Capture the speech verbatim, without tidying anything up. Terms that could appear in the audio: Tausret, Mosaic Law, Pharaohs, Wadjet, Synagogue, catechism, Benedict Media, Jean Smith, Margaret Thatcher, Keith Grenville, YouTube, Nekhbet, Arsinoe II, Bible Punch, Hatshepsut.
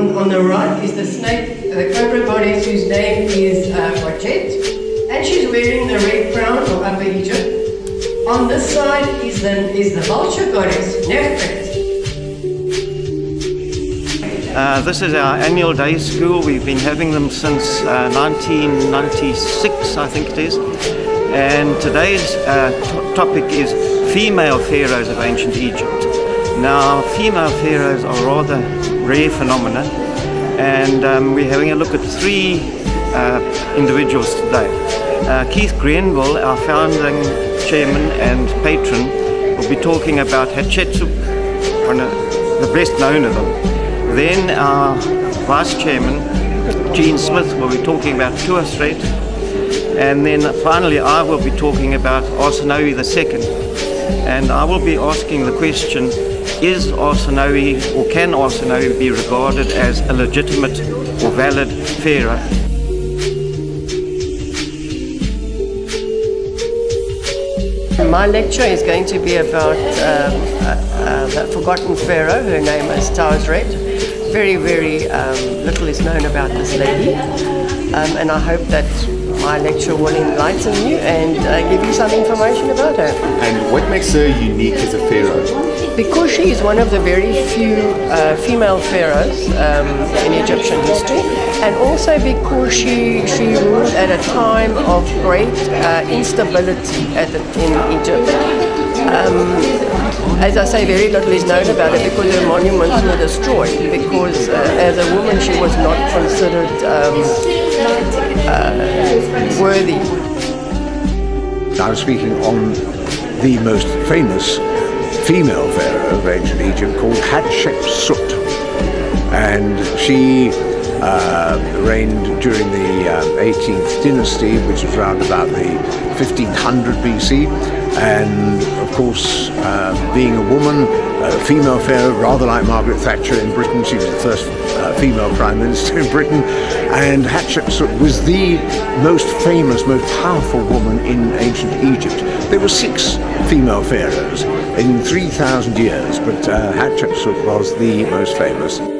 On the right is the snake, the cobra goddess, whose name is uh, Wadjet, and she's wearing the red crown of Upper Egypt. On this side is the, is the vulture goddess, Nekhbet. Uh, this is our annual day school. We've been having them since uh, nineteen ninety-six, I think it is. And today's uh, topic is female pharaohs of ancient Egypt. Now, female pharaohs are rather rare phenomena, and um, we're having a look at three uh, individuals today. Uh, Keith Grenville, our founding chairman and patron, will be talking about Hatshepsut, one of the best known of them. Then our vice chairman, Jean Smith, will be talking about Tausret, and then finally I will be talking about Arsinoe the second. And I will be asking the question, is Arsinoe, or can Arsinoe be regarded as a legitimate or valid pharaoh? My lecture is going to be about um, uh, uh, the forgotten pharaoh. Her name is Tausret. Very, very um, little is known about this lady, um, and I hope that my lecture will enlighten you and uh, give you some information about her. And what makes her unique as a pharaoh? Because she is one of the very few uh, female pharaohs um, in Egyptian history, and also because she, she ruled at a time of great uh, instability at the, in Egypt. Um, as I say, very little is known about her because her monuments were destroyed, because uh, as a woman she was not considered um, uh, worthy. Now speaking on the most famous female pharaoh of ancient Egypt, called Hatshepsut, and she Uh, reigned during the uh, eighteenth dynasty, which was around about the fifteen hundred B C, and of course uh, being a woman, a female pharaoh, rather like Margaret Thatcher in Britain. She was the first uh, female prime minister in Britain, and Hatshepsut was the most famous, most powerful woman in ancient Egypt. There were six female pharaohs in three thousand years, but uh, Hatshepsut was the most famous.